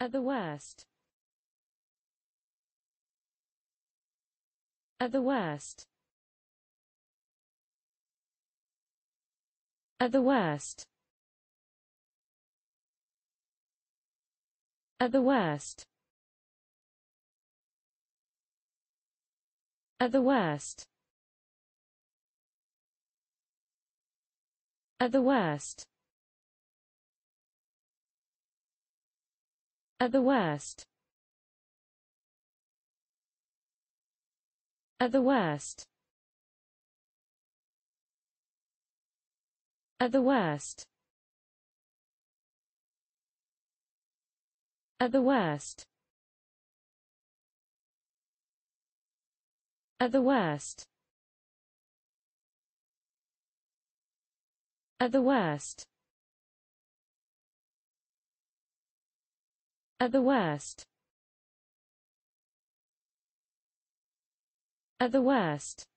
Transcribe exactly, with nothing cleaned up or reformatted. At the worst. At the worst. At the worst. At the worst. At the worst. At the worst. At the worst. At the worst. At the worst. At the worst. At the worst. At the worst. At the worst. At the worst.